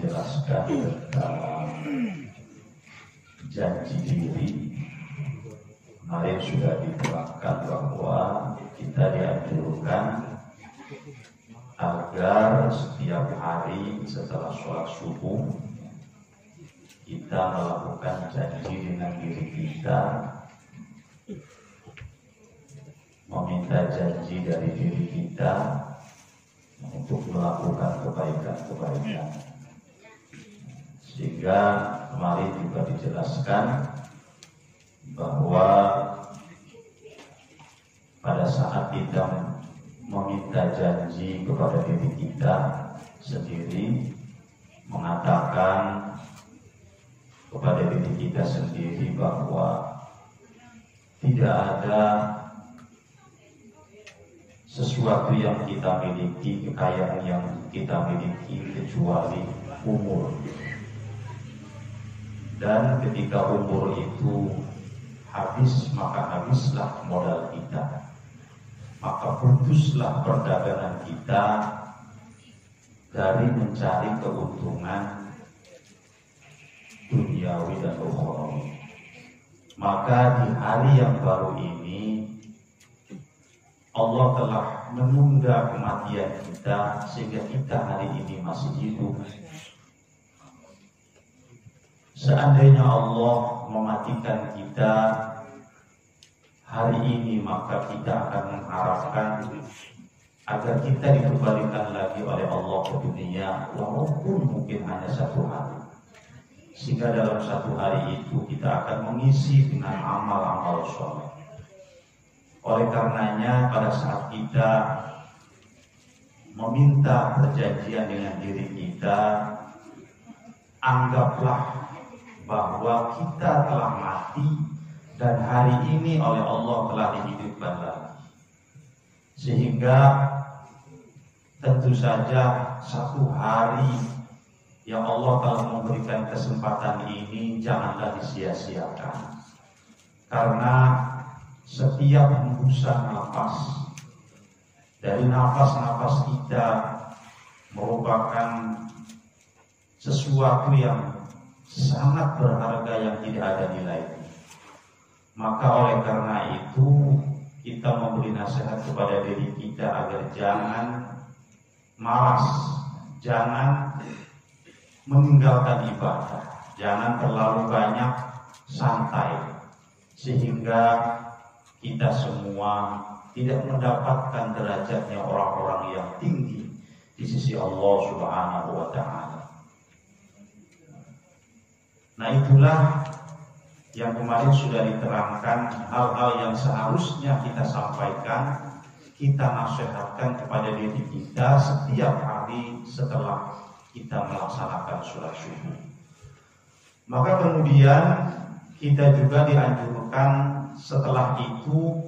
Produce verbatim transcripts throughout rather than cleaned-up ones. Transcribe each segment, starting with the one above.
menjelaskan tentang janji diri. Kemarin sudah diterangkan bahwa kita dianjurkan agar setiap hari setelah sholat subuh kita melakukan janji dengan diri kita, meminta janji dari diri kita untuk melakukan kebaikan-kebaikan. Sehingga kemarin juga dijelaskan bahwa pada saat kita meminta janji kepada diri kita sendiri, mengatakan kepada diri kita sendiri bahwa tidak ada sesuatu yang kita miliki, kekayaan yang kita miliki kecuali umur. Dan ketika umur itu habis, maka habislah modal kita, maka putuslah perdagangan kita dari mencari keuntungan duniawi dan ukhrawi. Maka di hari yang baru ini Allah telah menunda kematian kita sehingga kita hari ini masih hidup. Seandainya Allah mematikan kita hari ini, maka kita akan mengharapkan agar kita dikembalikan lagi oleh Allah ke dunia walaupun mungkin hanya satu hari. Sehingga dalam satu hari itu kita akan mengisi dengan amal-amal soleh. Oleh karenanya pada saat kita meminta perjanjian dengan diri kita, anggaplah bahwa kita telah mati dan hari ini oleh Allah telah dihidupkan lagi. Sehingga tentu saja satu hari yang Allah telah memberikan kesempatan ini janganlah disia-siakan, karena setiap hembusan nafas dari nafas-nafas kita merupakan sesuatu yang sangat berharga yang tidak ada nilainya. Maka oleh karena itu kita memberi nasihat kepada diri kita agar jangan malas, jangan meninggalkan ibadah, jangan terlalu banyak santai, sehingga kita semua tidak mendapatkan derajatnya orang-orang yang tinggi di sisi Allah Subhanahu wa Ta'ala. Nah, itulah yang kemarin sudah diterangkan, hal-hal yang seharusnya kita sampaikan, kita nasihatkan kepada diri kita setiap hari setelah kita melaksanakan sholat subuh. Maka kemudian kita juga dianjurkan setelah itu,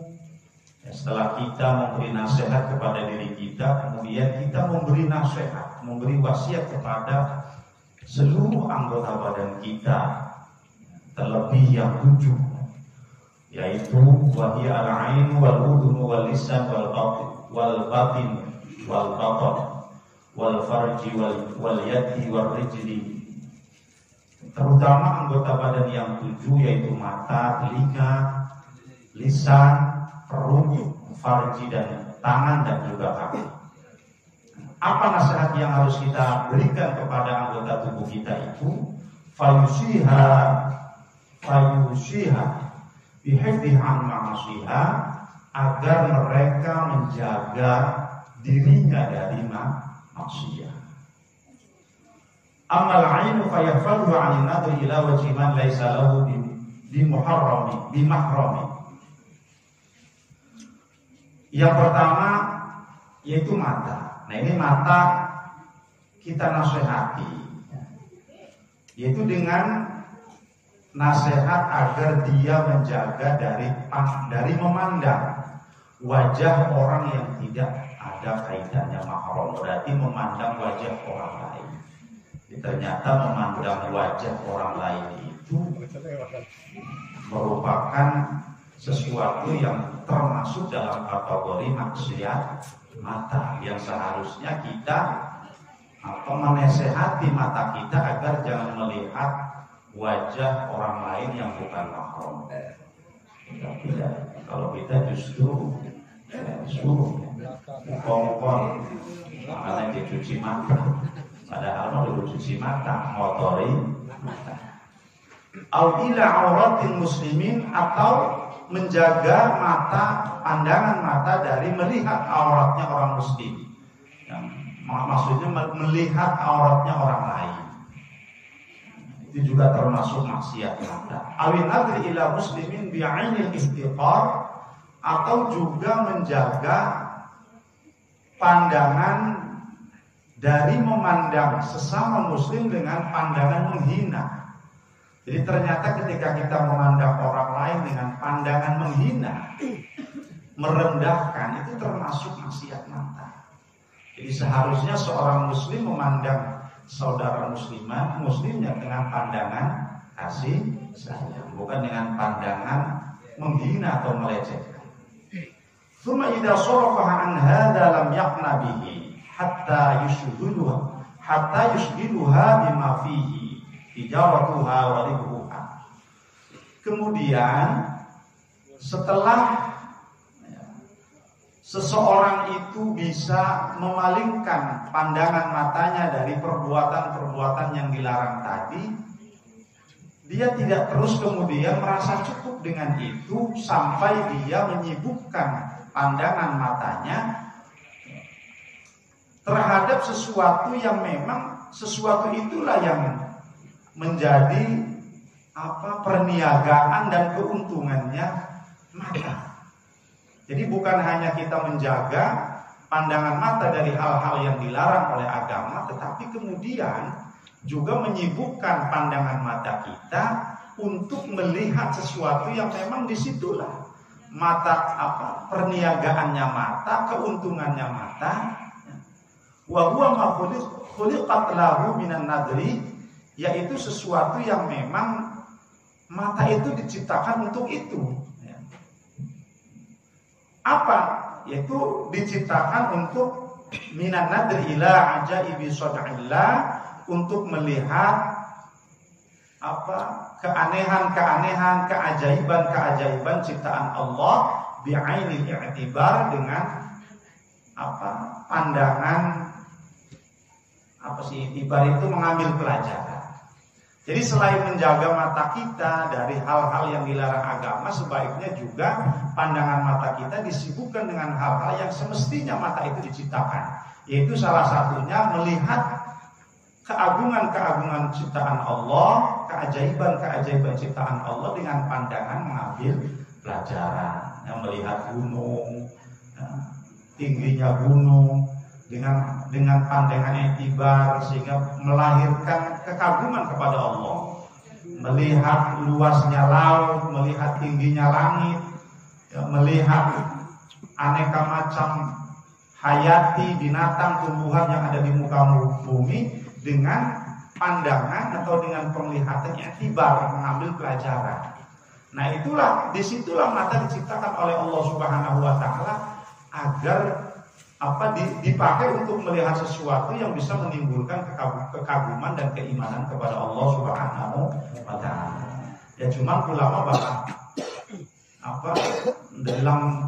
setelah kita memberi nasihat kepada diri kita, kemudian kita memberi nasihat, memberi wasiat kepada seluruh anggota badan kita, terlebih yang tujuh, yaitu wahiyal ain wal udhun wal lisan wal batin wal batin wal batin wal farji wal yadi wal rijli. Terutama anggota badan yang tujuh, yaitu mata, telinga, lisan, perut, farji, dan tangan, dan juga kaki. Apa nasihat yang harus kita berikan kepada anggota tubuh kita itu? Fayusiha, fayusiha, bihifdihan ma'asiha, agar mereka menjaga dirinya dari maksiat. Amal ainu fayahfadhu 'anil nadri ila wajhi man laysa lahu bi muharrami bi mahrami. Yang pertama yaitu mata. Nah, ini mata kita nasihati, yaitu dengan nasihat agar dia menjaga dari dari memandang wajah orang yang tidak ada kaitannya mahram, berarti memandang wajah orang lain. Ternyata memandang wajah orang lain itu merupakan sesuatu yang termasuk dalam kategori maksiat mata, yang seharusnya kita atau menasehati mata kita agar jangan melihat wajah orang lain yang bukan mahram. Tidak, kalau kita justru suruh kongkong, makanya dicuci mata. Padahal mau dicuci mata, ngotori mata. Audila auratil muslimin, atau menjaga mata, pandangan mata dari melihat auratnya orang muslim. Maksudnya melihat auratnya orang lain. Itu juga termasuk maksiat mata. Awin adri ila muslimin bi'ainil istiqar, atau juga menjaga pandangan dari memandang sesama muslim dengan pandangan menghina. Jadi ternyata ketika kita memandang orang lain dengan pandangan menghina, merendahkan, itu termasuk maksiat mata. Jadi seharusnya seorang muslim memandang saudara muslimah, muslimnya dengan pandangan kasih sayang, bukan dengan pandangan menghina atau melecehkan. Tsumma idza sarafaha an hadza lam yaqna bihi hatta yushghiluha hatta yushghiluha bima fihi tijaratuha wa ribuha. Kemudian setelah seseorang itu bisa memalingkan pandangan matanya dari perbuatan-perbuatan yang dilarang tadi, dia tidak terus kemudian merasa cukup dengan itu sampai dia menyibukkan pandangan matanya terhadap sesuatu yang memang sesuatu itulah yang menjadi apa perniagaan dan keuntungannya mata. Jadi bukan hanya kita menjaga pandangan mata dari hal-hal yang dilarang oleh agama, tetapi kemudian juga menyibukkan pandangan mata kita untuk melihat sesuatu yang memang disitulah mata apa perniagaannya mata, keuntungannya mata. Wa huwa ma khuliqat lahu minan nadri, yaitu sesuatu yang memang mata itu diciptakan untuk itu. Apa? Yaitu diciptakan untuk minan nadri ila ajaibi sod'illah, untuk melihat apa keanehan-keanehan, keajaiban-keajaiban ciptaan Allah bi'ainil i'tibar, dengan apa pandangan apa sih i'tibar itu mengambil pelajaran. Jadi selain menjaga mata kita dari hal-hal yang dilarang agama, sebaiknya juga pandangan mata kita disibukkan dengan hal-hal yang semestinya mata itu diciptakan. Yaitu salah satunya melihat keagungan-keagungan ciptaan Allah, keajaiban-keajaiban ciptaan Allah dengan pandangan mengambil pelajaran. Yang melihat gunung, tingginya gunung, dengan dengan pandangan yang tiba sehingga melahirkan kekaguman kepada Allah. Melihat luasnya laut, melihat tingginya langit, ya, melihat aneka macam hayati, binatang, tumbuhan yang ada di muka bumi dengan pandangan atau dengan penglihatan yang tiba, mengambil pelajaran. Nah itulah, disitulah mata diciptakan oleh Allah Subhanahu Wa Taala agar apa dipakai untuk melihat sesuatu yang bisa menimbulkan kekaguman dan keimanan kepada Allah Subhanahu wa taala. Ya cuma ulama bahkan apa dalam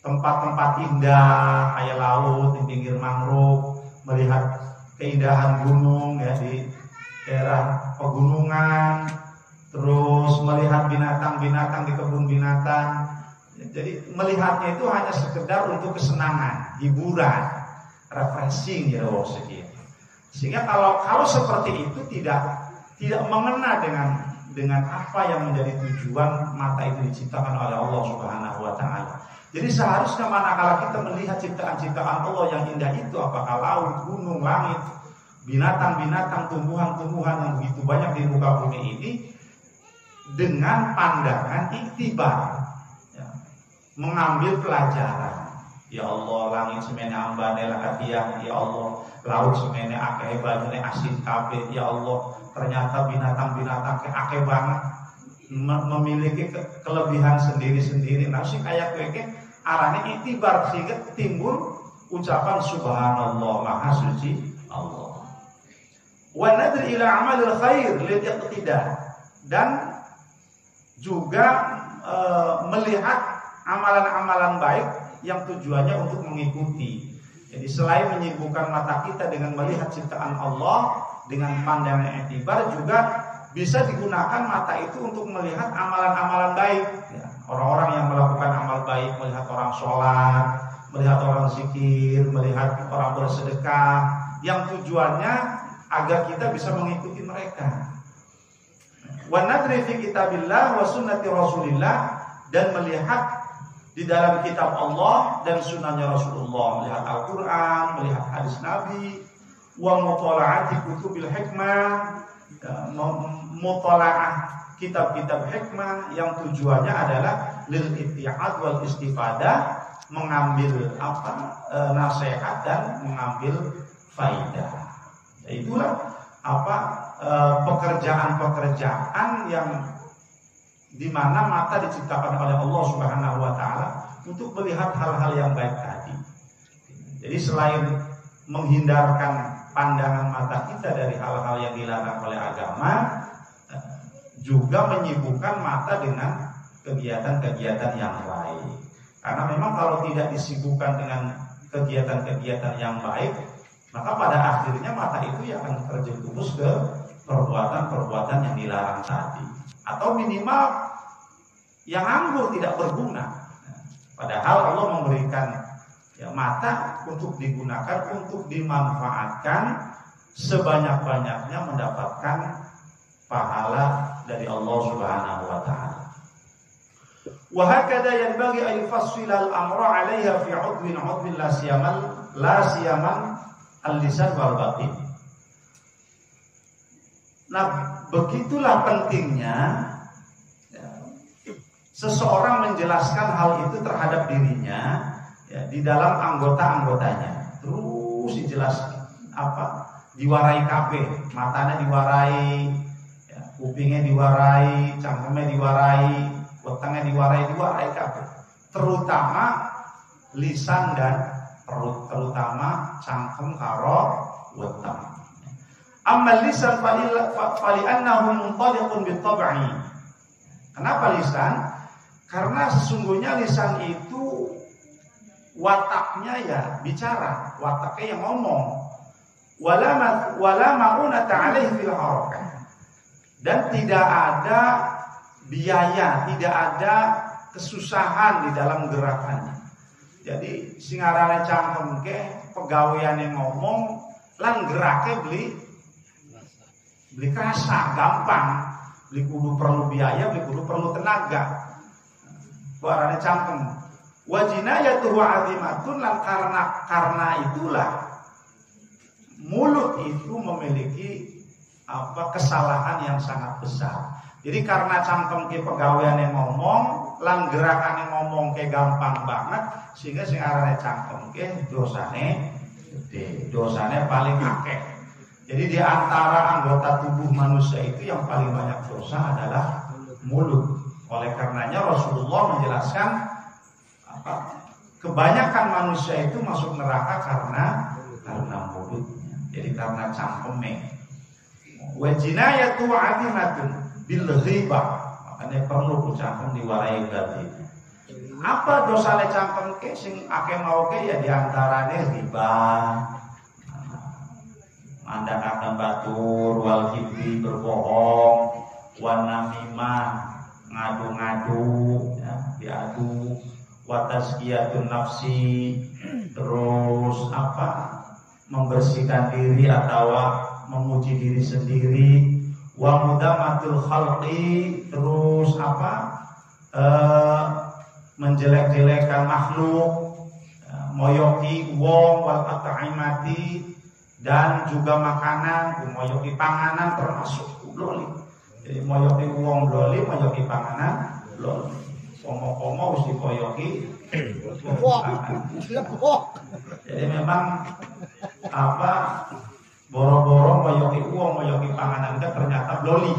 tempat-tempat indah kayak laut, di pinggir mangrove, melihat keindahan gunung ya di daerah pegunungan, terus melihat binatang-binatang di kebun binatang. Jadi melihatnya itu hanya sekedar untuk kesenangan, hiburan, refreshing ya sekian. Sehingga kalau kalau seperti itu tidak tidak mengena dengan dengan apa yang menjadi tujuan mata itu diciptakan oleh Allah Subhanahu wa taala. Jadi seharusnya manakala kita melihat ciptaan-ciptaan Allah yang indah itu, apakah laut, gunung, langit, binatang-binatang, tumbuhan-tumbuhan yang begitu banyak di muka bumi ini, dengan pandangan iktibar, mengambil pelajaran. Ya Allah, langit semene ambane lakatiah, ya Allah, laut semene akeh banget asin kabeh, ya Allah, ternyata binatang-binatang akeh banget memiliki kelebihan sendiri-sendiri. Nah sing kaya kowe arane itibar sehingga timbul ucapan subhanallah, maha suci Allah. wa nadr ila amalil khair lil iqtidah, dan juga e, melihat amalan-amalan baik yang tujuannya untuk mengikuti. Jadi selain menyibukkan mata kita dengan melihat ciptaan Allah dengan pandangan i'tibar, juga bisa digunakan mata itu untuk melihat amalan-amalan baik. Orang-orang yang melakukan amal baik, melihat orang sholat, melihat orang zikir, melihat orang bersedekah, yang tujuannya agar kita bisa mengikuti mereka. Wa nadri fi kitabillah wa sunnati rasulillah, dan melihat di dalam kitab Allah dan sunnahnya Rasulullah, melihat Al-Quran, melihat hadis Nabi, wa mutola'ati kutubil hikmah, mutola'ah kitab-kitab hikmah yang tujuannya adalah lil itti'ad wal istifadah, mengambil apa nasihat dan mengambil faidah. Itulah apa pekerjaan-pekerjaan yang di mana mata diciptakan oleh Allah Subhanahu wa taala untuk melihat hal-hal yang baik tadi. Jadi selain menghindarkan pandangan mata kita dari hal-hal yang dilarang oleh agama, juga menyibukkan mata dengan kegiatan-kegiatan yang baik. Karena memang kalau tidak disibukkan dengan kegiatan-kegiatan yang baik, maka pada akhirnya mata itu akan terjerumus ke perbuatan-perbuatan yang dilarang tadi, atau minimal yang anggur tidak berguna. Padahal Allah memberikan ya, mata untuk digunakan, untuk dimanfaatkan sebanyak-banyaknya mendapatkan pahala dari Allah Subhanahu wa taala. Wa hakada yanbaghi an yufassila al-amra 'alayha fi 'udwin 'udwin la siyaman la siyaman al-lisan wal batin. Nah, begitulah pentingnya ya, seseorang menjelaskan hal itu terhadap dirinya ya, di dalam anggota-anggotanya. Terus dijelaskan apa? Diwarai kape, matanya diwarai, ya, kupingnya diwarai, cangkemnya diwarai, wetengnya diwarai, diwarai kape. Terutama lisan dan perut, terutama cangkem karo weteng. Amma lisan fali annahu muntaliqun bitab'i. Kenapa lisan? Karena sesungguhnya lisan itu wataknya ya bicara, wataknya yang ngomong. Wala wala ma'unata 'alaihi fil harakah. Dan tidak ada biaya, tidak ada kesusahan di dalam gerakannya. Jadi singarane cangkem ke pegawaiane ngomong lan gerake beli beli kerasa, gampang. Beli kudu perlu biaya, beli kudu perlu tenaga. Barane cangkem. Wa jinayatuhu azimatun, lan karena karena itulah mulut itu memiliki apa kesalahan yang sangat besar. Jadi karena cangkem ke pegawaian yang ngomong, lan gerakan yang ngomong ke gampang banget, sehingga sing arane cangkem ke dosane gede, dosane paling akeh. Jadi di antara anggota tubuh manusia itu yang paling banyak dosa adalah mulut. Oleh karenanya Rasulullah menjelaskan apa? Kebanyakan manusia itu masuk neraka karena karena mulutnya. Jadi karena cangkeme. Wa jinayatu 'azimatun bil ghibah. Makanya perlu cangkem diwarai berarti. Apa dosane cangkem ke sing akeh mau ke ya di antarane ghibah, mandakakan batur, wal kibri berbohong, wan namimah ngadu-ngadu, ya, diadu, wa tazkiyatun nafsi, terus apa membersihkan diri atau memuji diri sendiri, wa mudamatul khalqi, terus apa e, menjelek-jelekkan makhluk, moyoki wong wal at'imati, dan juga makanan, moyoki panganan termasuk loli. Jadi moyoki uang loli, moyoki panganan loli. Pomo-pomo harus dipoyoki. Jadi memang apa boro-boro moyoki uang, moyoki panganan kan ternyata loli.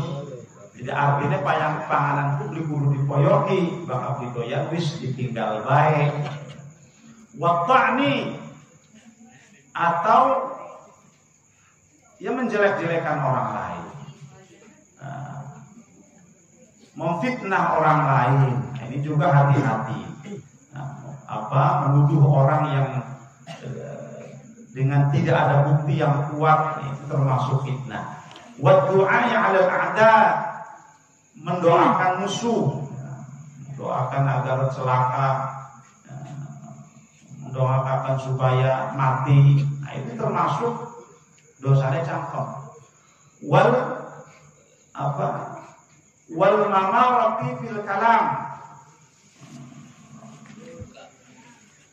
Jadi artinya payang panganan itu beli buru dipoyoki, bakal dipoyak wis ditinggal baik. Waktu ini atau ia menjelek-jelekan orang lain, nah, memfitnah orang lain. Nah, ini juga hati-hati. Nah, apa menuduh orang yang eh, dengan tidak ada bukti yang kuat, itu termasuk fitnah. Wa du'a 'alal a'da, mendoakan musuh, doakan agar celaka, mendoakan supaya mati, nah, itu termasuk dosanya cangkem. Wal apa? Wal mamarati fil kalam,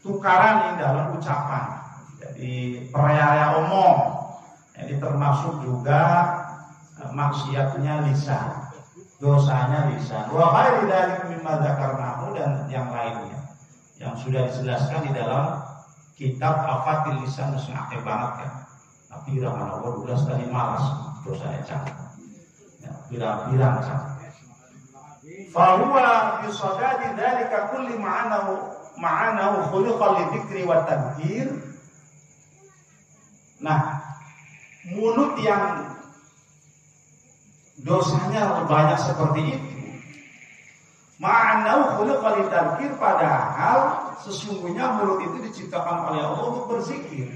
tukaran dalam ucapan, jadi peraya omong, jadi termasuk juga maksiatnya lisan. Dosanya lisan. Wa ghairi dzalika mimma dzakarnahu, dan yang lainnya yang sudah dijelaskan di dalam kitab Afatil Lisan, musnahnya banget ya. Tapi ramana Allah belas kali malas, dosanya canggung. Ya, bilang-bilang canggung. Fa huwa bi sadadi dzalika kulli ma'anahu ma'anahu khuluqan lidzikri wa tadzkir. Nah, mulut yang dosanya banyak seperti itu, ma'anau khuluqal lidzikir, padahal sesungguhnya mulut itu diciptakan oleh Allah untuk berzikir,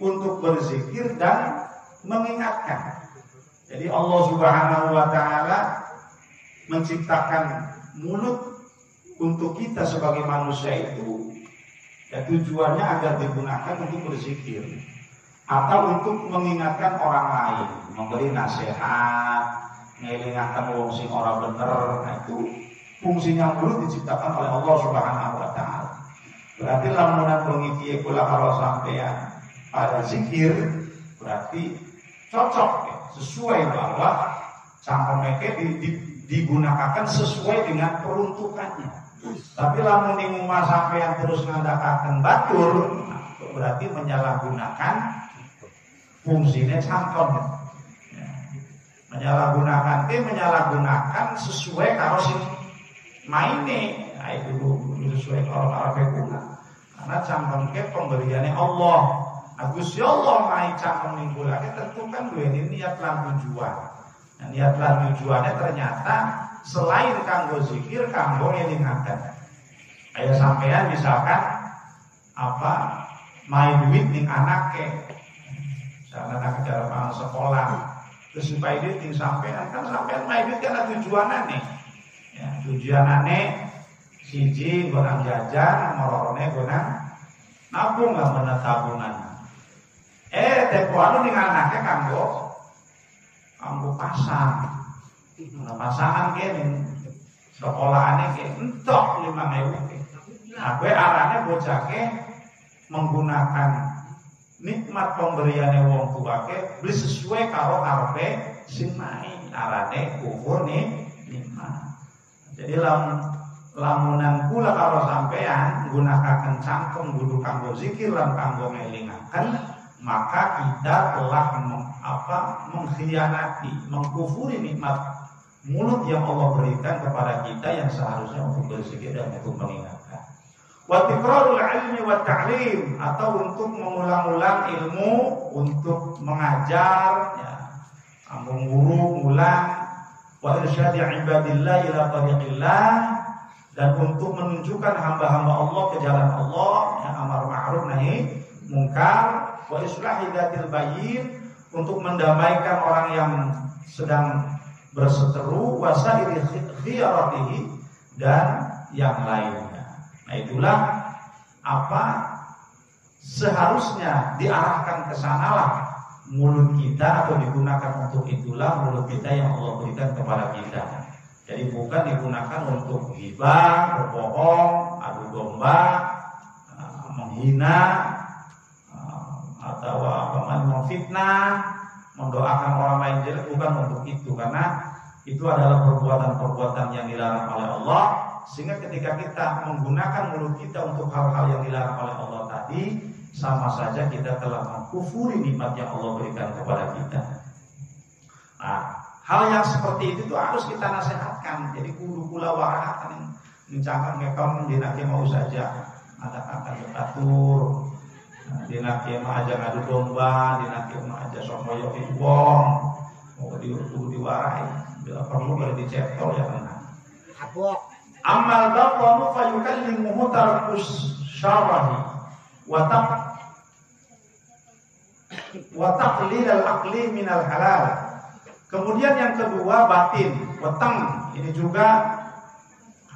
untuk berzikir dan mengingatkan. Jadi Allah Subhanahu wa ta'ala menciptakan mulut untuk kita sebagai manusia itu, ya, tujuannya agar digunakan untuk berzikir atau untuk mengingatkan orang lain, memberi nasihat, mengingatkan wong sing ora bener. Nah, itu fungsinya mulut diciptakan oleh Allah Subhanahu wa ta'ala. Berarti lamunan mengiki kula karo sampean pada zikir, berarti cocok ya, sesuai bahwa cangkeme digunakan sesuai dengan peruntukannya. Tapi lamun ning omah sampean terus ngandakaken batur, berarti menyalahgunakan fungsinya cangkem, ya. Menyalahgunakan, eh menyalahgunakan sesuai kalau si maine, nah, itu sesuai kalau Arab guna. Karena cangkem ke pemberiannya Allah. Agus ya Allah main cangkem minggu lagi tentukan dua ini niatlah tujuan. Nah, niatlah tujuannya ternyata selain kanggo zikir, kanggo ngelingaken. Kayak sampean misalkan apa main duit ning anake. Karena nak bicara paham sekolah, terus supaya dia ting sampean, kan sampean main duit karena tujuan aneh, ya, tujuan aneh, siji gonang jajan, morone gonang nabung lah bener tabungan. Eh, tepuanu dengan anaknya kanggo, kanggo pasang, nah, pasangan gini, sekolah aneh gini, entok lima ribu. Nah, gue arahnya bocahnya menggunakan nikmat pemberiannya wong tua ke beli sesuai karo karepe sing main, arane kufur nih nikmat. Jadi lam, lamunan kula karo sampean gunakan cangkem kudu kanggo zikir lan kanggo ngelingaken, maka kita telah meng, apa mengkhianati, mengkufuri nikmat mulut yang Allah berikan kepada kita yang seharusnya untuk berzikir dan untuk mengingatkan. Wa tikrarul ilmi wa ta'lim, atau untuk mengulang-ulang ilmu, untuk mengajar, ya, mengurung ulang. Wa irsyadi ibadillah ila tariqillah, dan untuk menunjukkan hamba-hamba Allah ke jalan Allah, yang amar ma'ruf nahi mungkar. Wa islahi dhatil bayin, untuk mendamaikan orang yang sedang berseteru. Wa sa'iri khiyaratihi, dan yang lain. Nah, itulah apa seharusnya diarahkan ke sanalah mulut kita, atau digunakan untuk itulah mulut kita yang Allah berikan kepada kita. Jadi bukan digunakan untuk ghibah, berbohong, adu domba, menghina, atau memfitnah, mendoakan orang lain jelek, bukan untuk itu, karena itu adalah perbuatan-perbuatan yang dilarang oleh Allah. Sehingga ketika kita menggunakan mulut kita untuk hal-hal yang dilarang oleh Allah tadi, sama saja kita telah mengkufuri nikmat yang Allah berikan kepada kita. Nah, hal yang seperti itu tuh harus kita nasihatkan. Jadi kudu kula warahaken mencangkem ngekon jenake mau saja, ada kata betatur, Dina kieu mah aja ngadu domba, dina kieu mah aja sok moyok wong. Moga diutuh diwarai, bila perlu kalau diceptor ya tenang. Habok. Amal dawam fa yukallimuhu tarkus syarahi wa taq wa taqlil al-aqli min al-halal. Kemudian yang kedua batin, weteng. Ini juga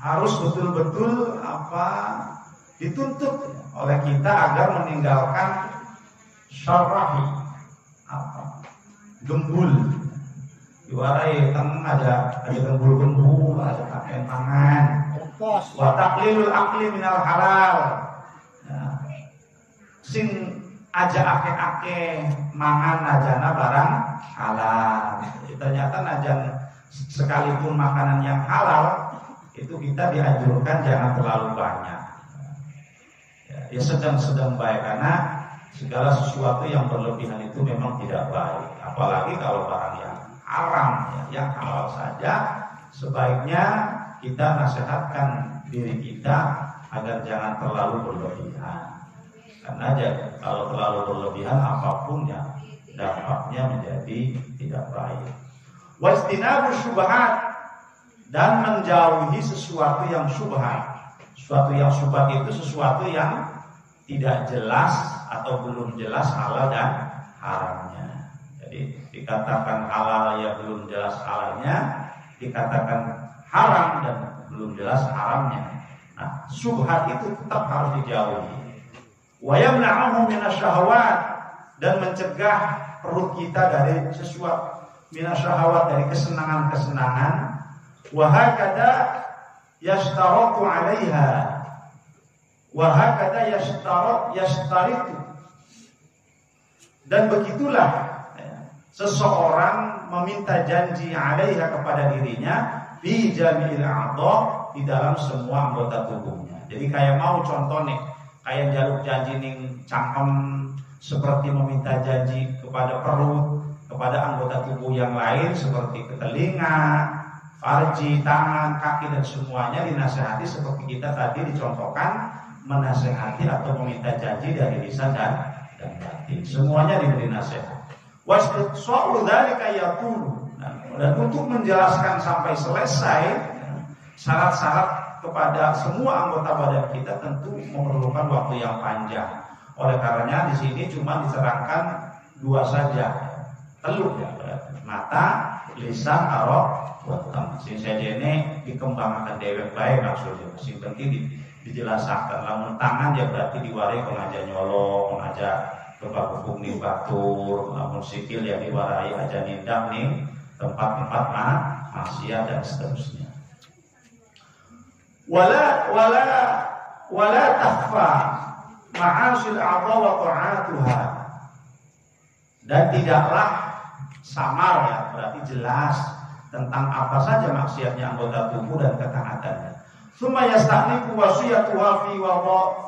harus betul-betul apa dituntut oleh kita agar meninggalkan syarahi apa gembul diwarai teng ada ada gembul-gembul ada pakaian tangan wa taqlilul aqli minal halal nah, sing aja ake-ake mangan najana barang halal ternyata najan sekalipun makanan yang halal itu kita dianjurkan jangan terlalu banyak ya sedang-sedang baik karena segala sesuatu yang berlebihan itu memang tidak baik apalagi kalau barang yang haram ya, yang halal saja sebaiknya kita nasihatkan diri kita agar jangan terlalu berlebihan karena aja kalau terlalu berlebihan apapun ya dampaknya menjadi tidak baik wastinabus syubhat dan menjauhi sesuatu yang syubhat sesuatu yang syubhat itu sesuatu yang tidak jelas atau belum jelas halal dan haramnya. Jadi dikatakan halal ya belum jelas halalnya, dikatakan haram dan belum jelas haramnya. Nah, syubhat itu tetap harus dijauhi. Wa yamna'uhu minasyahawat dan mencegah perut kita dari sesuatu minasyahawat dari kesenangan-kesenangan. Wa hakada yashtaratu 'alaiha wa hakada yashtarat yashtaritu dan begitulah seseorang meminta janji 'alaiha kepada dirinya bi jami'il a'dha di dalam semua anggota tubuhnya. Jadi kayak mau contoh nih, kayak jaluk janji ning cangkem seperti meminta janji kepada perut, kepada anggota tubuh yang lain seperti ke telinga, farji, tangan, kaki dan semuanya dinasehati seperti kita tadi dicontohkan menasehati atau meminta janji dari lisan dan dan batin. Semuanya diberi nasihat. Wasqulu dzalika yaqulu. Dan untuk menjelaskan sampai selesai syarat-syarat kepada semua anggota badan kita tentu memerlukan waktu yang panjang. Oleh karenanya di sini cuma diserahkan dua saja. Teluk ya, mata, lisan, arok. Sing sajene dikembangkan dewek baik maksudnya. Sing penting dijelasakan. Lamun tangan ya berarti diwarai pengaja nyolong, pengaja kebagukum nih batur. Lamun sikil ya diwarai aja nindam nih tempat-tempat nah, maksiat dan seterusnya. Wala wala wala takhfa ma'asil a'dha wa ta'atuha. Dan tidaklah samar ya berarti jelas tentang apa saja maksiatnya anggota tubuh dan ketaatannya. Summa yasta'niku wasiyatuha fi wa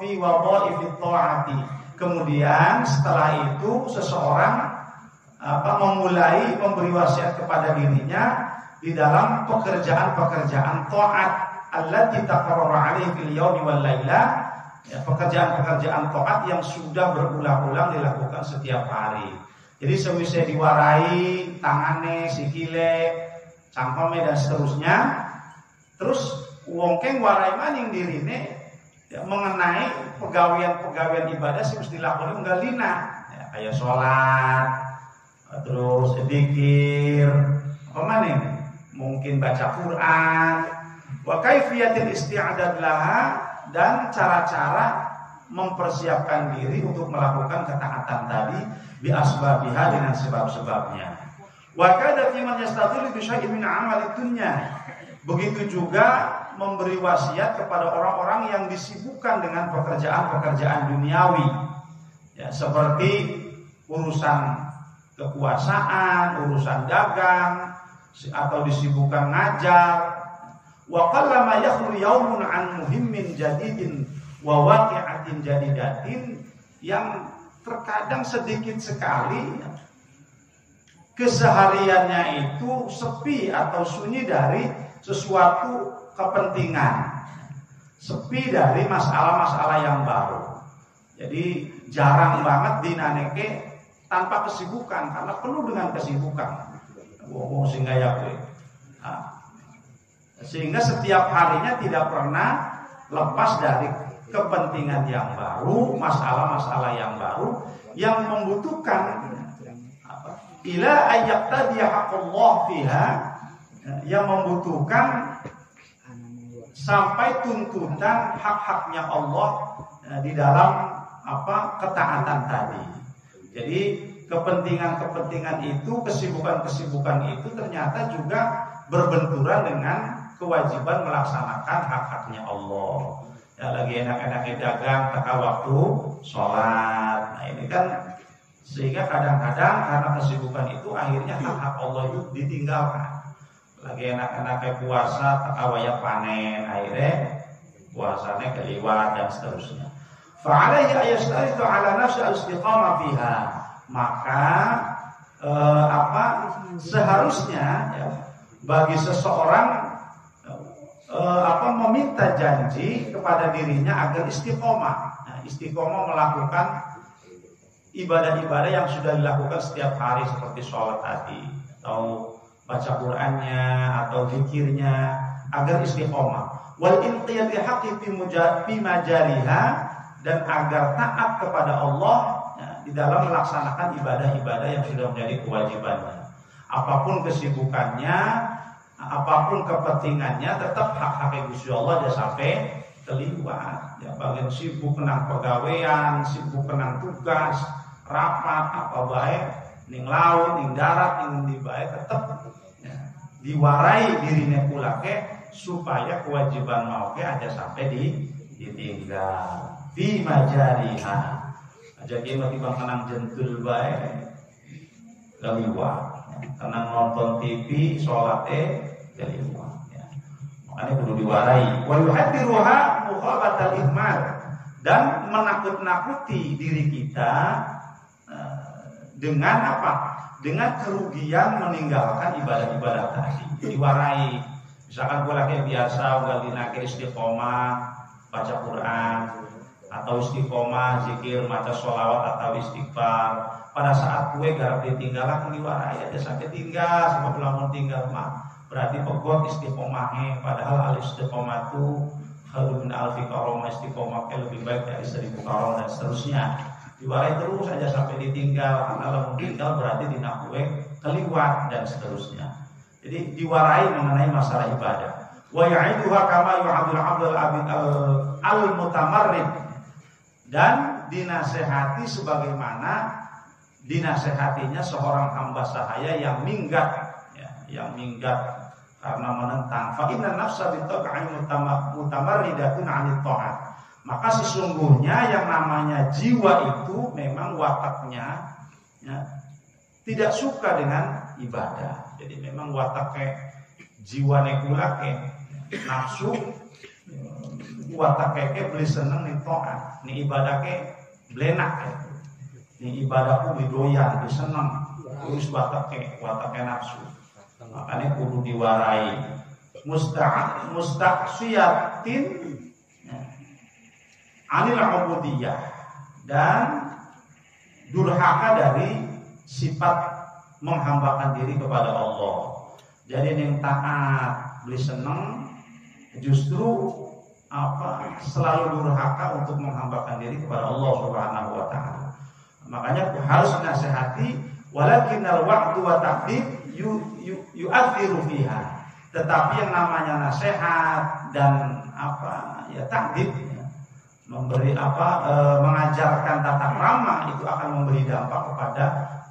fi wa fi ta'ati. Kemudian setelah itu seseorang apa memulai memberi wasiat kepada dirinya di dalam pekerjaan-pekerjaan taat allati taqarraru 'alaihi fil yaumi wal laila. Pekerjaan-pekerjaan taat yang sudah berulang-ulang dilakukan setiap hari. Jadi semisal diwarai tangane, sikile, cangkome dan seterusnya, terus wongkeng warai maning dirine ya, mengenai pegawaian-pegawaian ibadah sih harus dilakukan enggak lina, ya, kayak sholat, terus dzikir, apa maning, mungkin baca Quran, wa kaifiyatil isti'dad laha dan cara-cara mempersiapkan diri untuk melakukan ketaatan tadi bi asbabiha dengan sebab-sebabnya. Wakada fi man yastatul bi syai'in min 'amali dunya. Begitu juga memberi wasiat kepada orang-orang yang disibukkan dengan pekerjaan-pekerjaan duniawi. Ya, seperti urusan kekuasaan, urusan dagang, atau disibukkan ngajar. Wa qallama yakhlu yawmun 'an muhimmin jadidin wa waqi'atin jadidatin yang terkadang sedikit sekali kesehariannya itu sepi atau sunyi dari sesuatu kepentingan, sepi dari masalah-masalah yang baru. Jadi jarang banget di Naneke tanpa kesibukan, karena penuh dengan kesibukan. Wow, sehingga ya, sehingga setiap harinya tidak pernah lepas dari kepentingan yang baru, masalah-masalah yang baru yang membutuhkan ila ayat tadi Allah fiha, yang membutuhkan sampai tuntutan hak-haknya Allah di dalam apa ketaatan tadi. Jadi kepentingan-kepentingan itu, kesibukan-kesibukan itu ternyata juga berbenturan dengan kewajiban melaksanakan hak-haknya Allah. Ya, lagi enak-enaknya dagang, teka waktu sholat. Nah ini kan sehingga kadang-kadang karena kesibukan itu akhirnya hak-hak Allah itu ditinggalkan. Lagi enak-enaknya puasa, teka waya panen, akhirnya puasanya keliwat dan seterusnya. Fa'alaihi ayastaritu ala nafsi al-istiqamah fiha. Maka eh, apa seharusnya ya, bagi seseorang eh, apa meminta janji kepada dirinya agar istiqomah. Nah, istiqomah melakukan ibadah-ibadah yang sudah dilakukan setiap hari seperti sholat tadi, atau baca Qur'annya, atau zikirnya, agar istiqomah. Wal inqiyati haqqi fi majaliha, dan agar taat kepada Allah di dalam melaksanakan ibadah-ibadah yang sudah menjadi kewajibannya. Apapun kesibukannya, apapun kepentingannya, tetap hak-hak Gusti Allah dia sampai terlibat. Ya, bagian sibuk menang pegawaian, sibuk menang tugas, rapat, apa baik, ning laut, ning darat, ning dibaik, tetap ya, diwarai dirinya pula ke, supaya kewajiban mau ke aja sampai di ditinggal di majariha. Jadi tiba-tiba tenang jentul baik, keliwat. Tenang nonton T V, sholatnya keliwat. Ya. Makanya perlu diwarai. Waluhadiruha mukhabatal ihmal, dan menakut-nakuti diri kita dengan apa? Dengan kerugian meninggalkan ibadah-ibadah tadi. Diwarai. Misalkan gue lagi biasa, gue dinake istiqomah, baca Quran, atau istiqomah, zikir, maca sholawat atau istighfar. Pada saat gue garap ditinggalan liwara ya, sampai tinggal, sampai belum tinggal mah. Berarti pegot istiqomahnya. Padahal al istiqomah itu khairun min alfi karomah, istiqomah lebih baik dari seribu karomah dan seterusnya. Liwara terus aja sampai ditinggal. Kalau ditinggal berarti dinakwe keliwat dan seterusnya. Jadi diwarai mengenai masalah ibadah. Wa ya'iduha kama yu'adul 'abdul 'abid al-mutamarrid, dan dinasehati sebagaimana dinasehatinya seorang hamba sahaya yang minggat, ya, yang minggat karena menentang. Fa inna nafsa bitaqa'il mutamarridatun 'anil ta'at. Maka sesungguhnya yang namanya jiwa itu memang wataknya ya, tidak suka dengan ibadah. Jadi memang wataknya jiwa nekulake nafsu. Watak keke beli seneng nih to'at, nih ibadah ke belenak ya, nih ibadahku didoyan, beli seneng terus watak ke, watak ke nafsu. Makanya kudu diwarai. Musta'at musta'siyatin anil ubudiyah, dan durhaka dari sifat menghambakan diri kepada Allah. Jadi nih taat beli seneng justru apa selalu durhaka untuk menghambakan diri kepada Allah Subhanahu wa taala. Makanya harus nasihati walakinnal wa'du wa ta'dib yu'athiru fiha. Tetapi yang namanya nasihat dan apa ya ta'dib ya, memberi apa e, mengajarkan tata krama itu akan memberi dampak kepada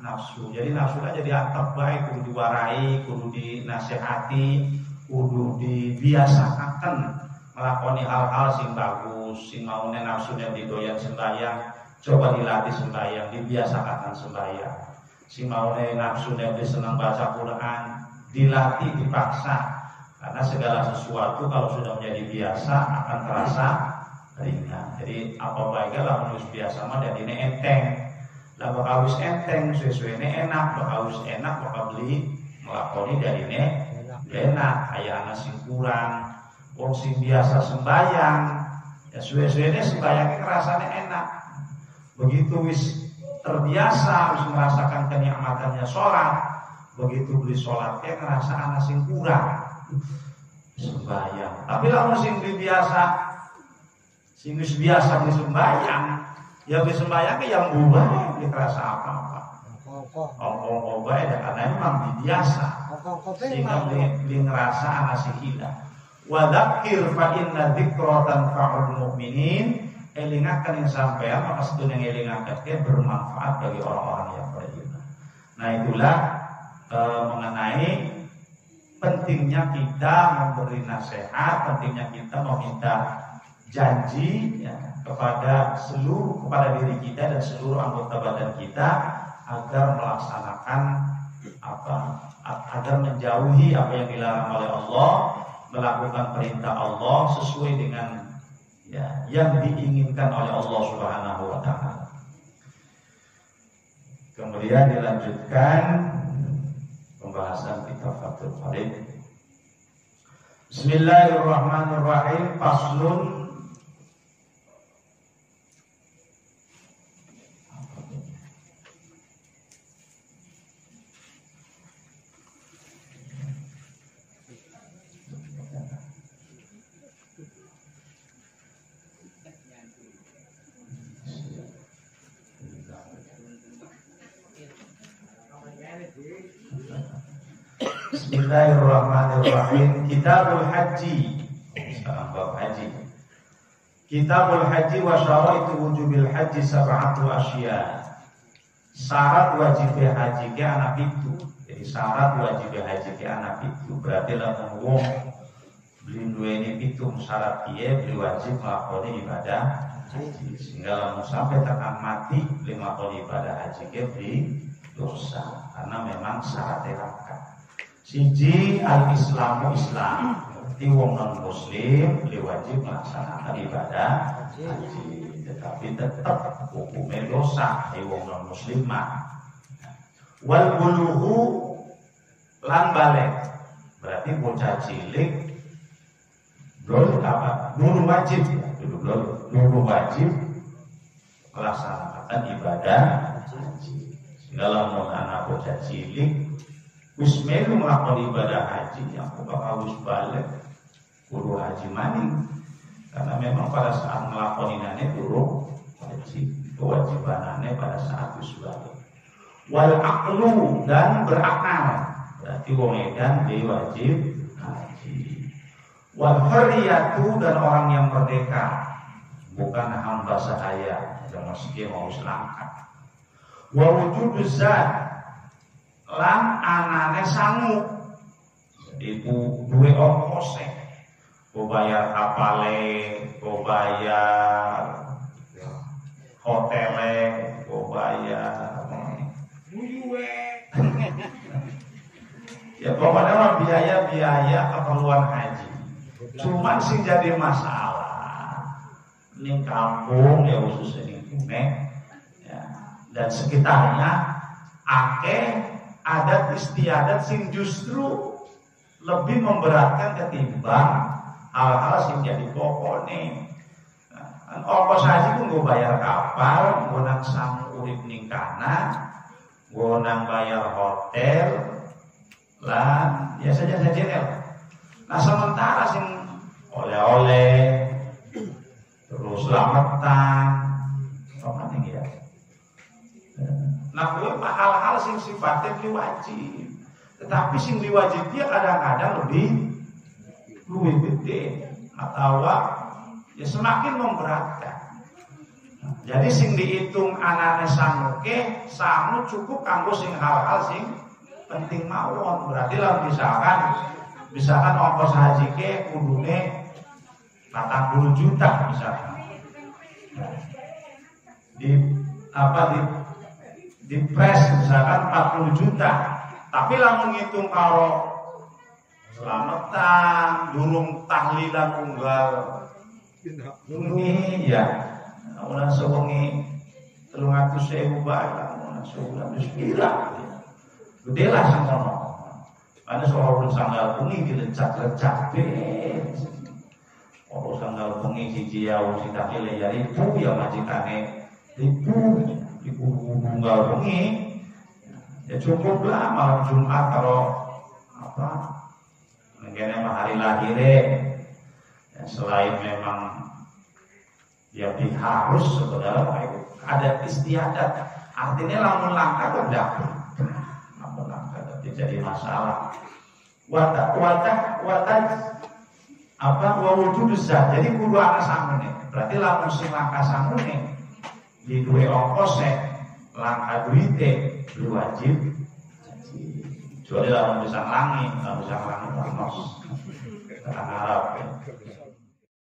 nafsu. Jadi nafsu aja diantap baik, kudu diwarai, kudu dinasihati, kudu dibiasakan melakoni hal-hal sing bagus, sing maune nafsunya didoyan sembahyang, coba dilatih sembahyang, dibiasakan sembahyang. Sing maune nafsunya senang baca Quran, dilatih, dipaksa. Karena segala sesuatu kalau sudah menjadi biasa akan terasa ringan. Jadi apa baiknya lamun wis biasa mah dadine enteng. Lah bakal wis enteng, sesuene enak, bakal wis enak bakal beli melakoni dadine enak, aya ana sing kurang. Wong sing biasa sembayang, ya suwe-suwene sembayangnya kerasanya enak. Begitu wis terbiasa wis merasakan kenikmatannya sholat, begitu beli sholatnya ngerasa ana sing kurang sembahyang. Tapi lah sing biasa, sing wis biasa beli sembahyang, ya beli sembahyang yang berubah ya kerasa apa-apa. Ongkong-ongkong baik karena memang biasa. Sehingga beli ngerasa ana sing hilang. Wa dzakir fa inna dzikra tanfa'ul mu'minin. Elingakan yang sampean, maka setune ngelingaken bermanfaat bagi orang-orang yang beriman. Nah itulah e, mengenai pentingnya kita memberi nasihat, pentingnya kita meminta janji ya, kepada seluruh kepada diri kita dan seluruh anggota badan kita agar melaksanakan apa, agar menjauhi apa yang dilarang oleh Allah, melakukan perintah Allah sesuai dengan ya, yang diinginkan oleh Allah Subhanahu wa ta'ala. Kemudian dilanjutkan pembahasan kitab Fathul Qorib. Bismillahirrahmanirrahim. Faslun. Bismillahirrahmanirrahim. Kitabul Haji. Sekarang bab haji. Kitabul Haji wa syaraitu wujubil haji sab'atu asya. Syarat wajib haji ke anak itu. Jadi syarat wajib haji ke anak itu berarti lamun wong beli duwene pitu syarat piye beli wajib nglakoni ibadah haji. Sehingga lamun sampai tekan mati beli nglakoni ibadah haji ke beli dosa karena memang syaratnya rakat. Siji al-Islamu Islam, berarti wong non muslim beliau wajib melaksanakan ibadah haji, tetapi tetap hukumnya dosa di wong non muslimah. Wal bulughu lan baligh, berarti bocah cilik belum apa, belum wajib, belum belum wajib melaksanakan ibadah haji. Segala mun anak bocah cilik wis melu melakukan ibadah haji, yang bakal wis balik kudu haji maning, karena memang pada saat melakukan ini turun haji kewajibanannya pada saat wis balik. Wal aqlu dan berakal, berarti wong edan dia wajib haji. Wal hurriyatu dan orang yang merdeka, bukan hamba sahaya yang meski mau selangkat. Wa wujuduz zat lan anane sangu, jadi ku duwe ongkose, ku bayar kapale, ku bayar hotele, ku bayar muyuwe, ya pokoknya biaya-biaya keperluan haji. Cuman sih jadi masalah ning kampung ya khususnya ning ya, dan sekitarnya akeh adat istiadat sing justru lebih memberatkan ketimbang hal-hal sing jadi pokone. Nah, ongkos haji pun gue bayar kapal, gue nang sang urip ningkana, gue nang bayar hotel, lah biasanya saja nel. Nah sementara sing oleh-oleh, terus selamatan, apa nih ya? Nah, hal-hal sing sifatnya diwajib, tetapi sing diwajib dia kadang-kadang lebih lebih gede atau ya semakin memberatkan. Jadi sing dihitung anane sanguke, sangu cukup kanggo sing hal-hal sing penting mawon. Berarti lah misalkan misalkan ongkos haji ke kudune empat puluh juta misalkan. Di apa di dipres misalkan empat puluh juta, tapi lamun ngitung kalau selamatan, durung tahlilan unggal, ini ya, orang sewengi telung atus sewu bayar, orang sebulan bersekiran, gede lah sengkono. Karena seorang sanggal pengi dilecak-lecak, orang sanggal pengi si jiau si takil ya ribu ya majikannya. ibu ibu mengarungi ya cukuplah malam Jumat kalau apa mungkin emang hari lahirnya ya, selain memang ya harus sebenarnya ada istiadat artinya lamun langkah berdapur lamun langkah tidak jadi masalah watak watak watak apa wawudu besar jadi kudu anak sangune berarti lamun si langkah sangune di duwe ongkosnya langkah duitnya berwajib jadi lamun besar langit lamun besar langit langkos kita harap ya.